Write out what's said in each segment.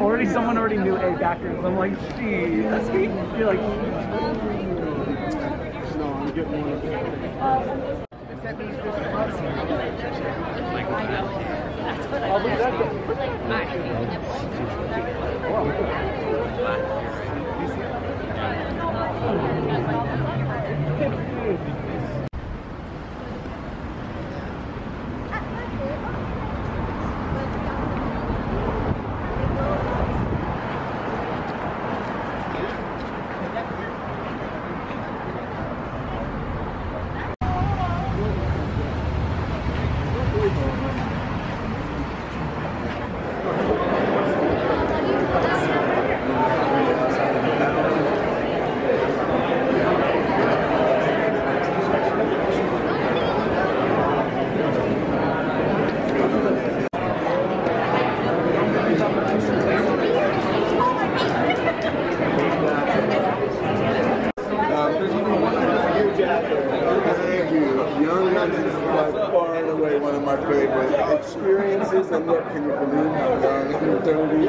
Already, someone already knew A backwards. I'm like, geez, that's me. You're like, no, I'm getting one of them. And what can you believe how young and 30 and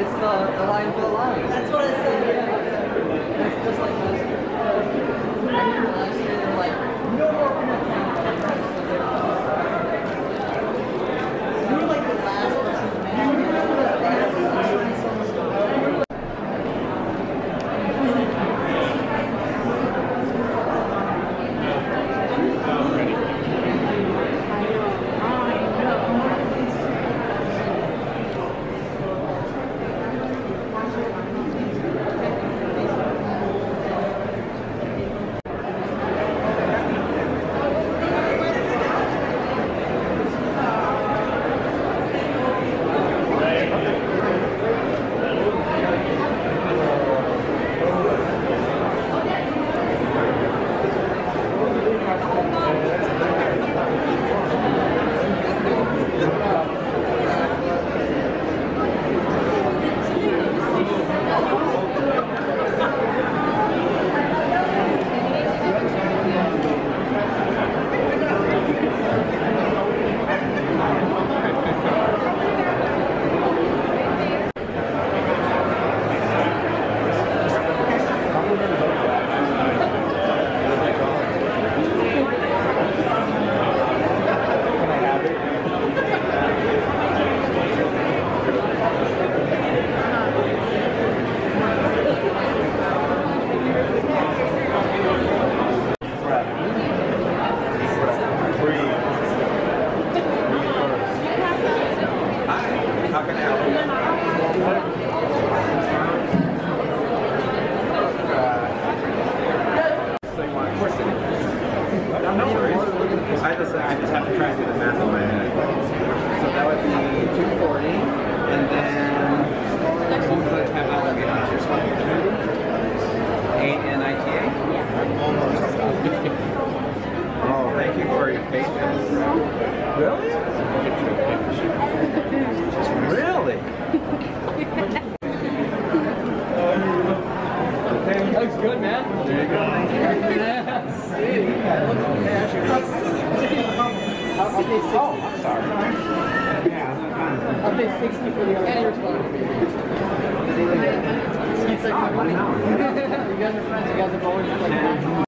it's the line for the line. That's what I said. Yeah. It's just like last year. I remember last year they were like, no more from the I just have to try and do the math on my head. So that would be 240, and then we'll put $10 on your sweater. 8 and ITA. Oh, thank you for your patience. Really? That looks good, man. There you go. Oh, I'm sorry. Yeah. I'll pay 60 for the other one. It's like money. You guys are friends. You guys have always been like.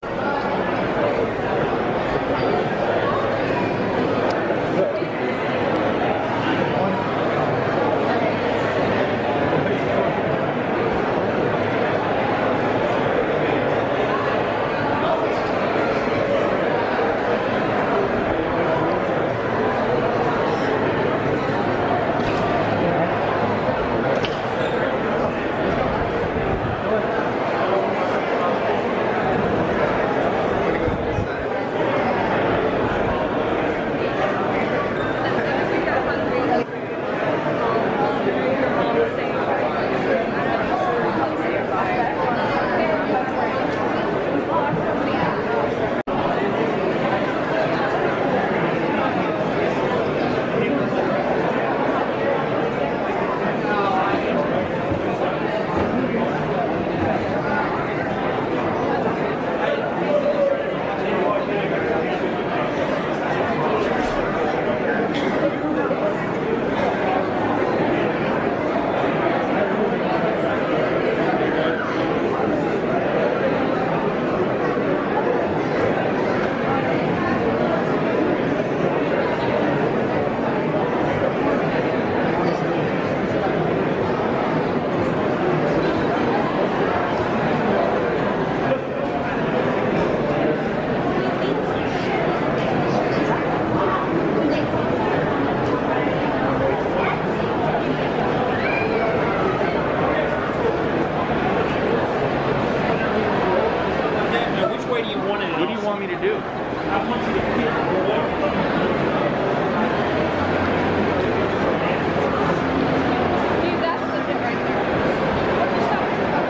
telling me to do. I want you to feel it. That's the bit right there. What are you talking about?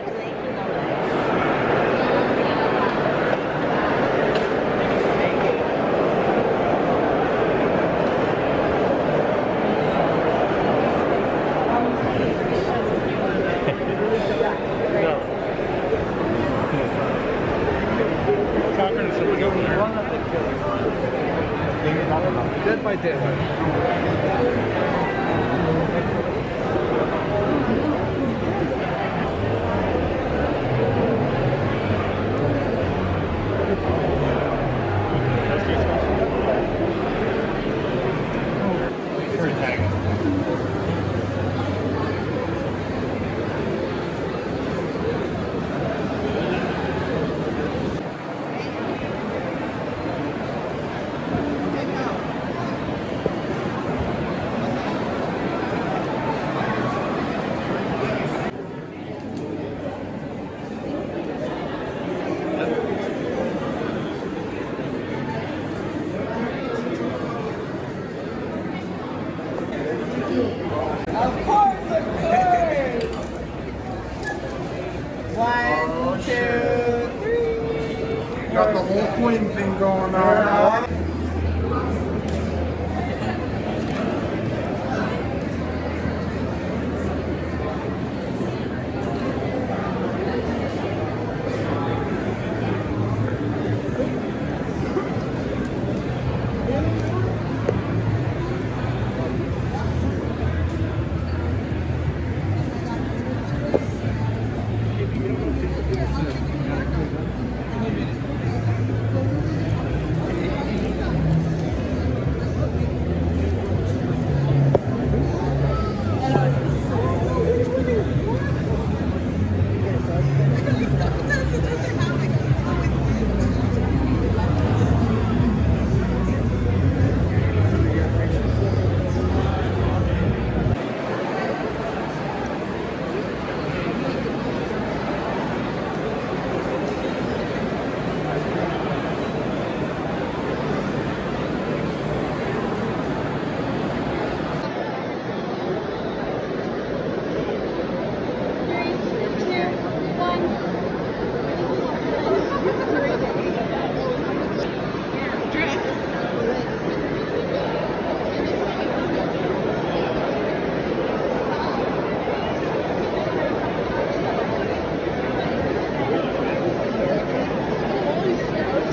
back to the dead by dead. Got the whole queen thing going on.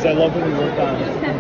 I love when we work on it.